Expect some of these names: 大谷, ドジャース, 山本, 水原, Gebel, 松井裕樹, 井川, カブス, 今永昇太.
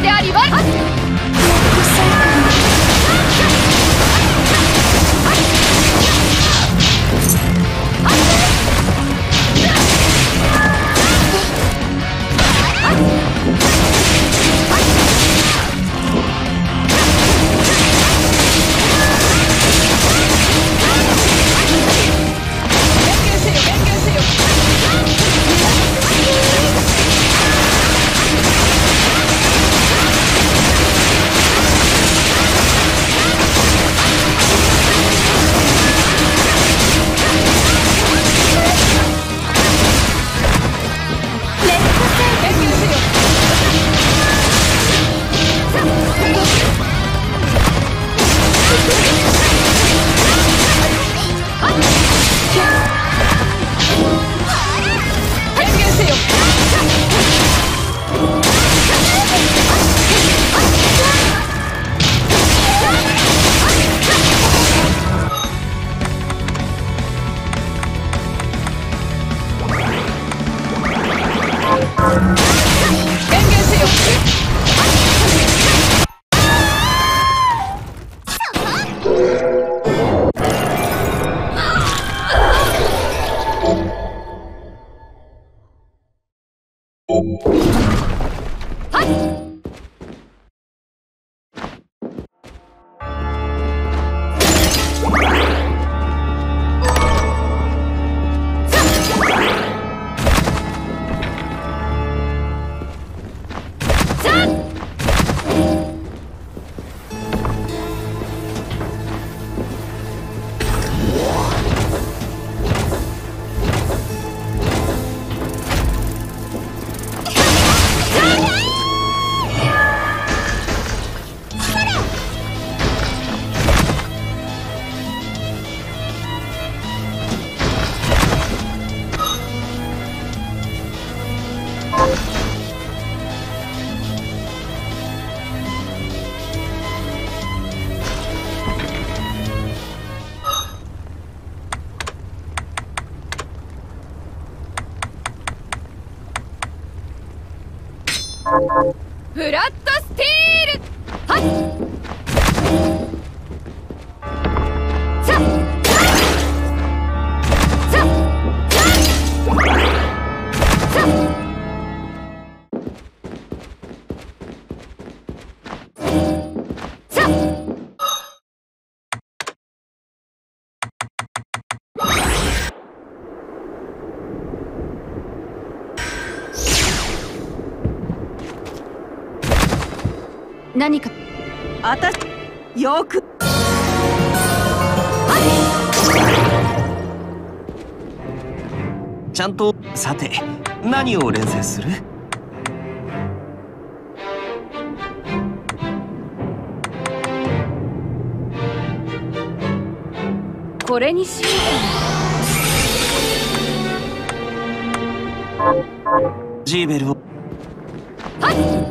れでありますフラットスティールはい何かあたしよくちゃんとさて何を練習する？これにしよう。ジーベルをはい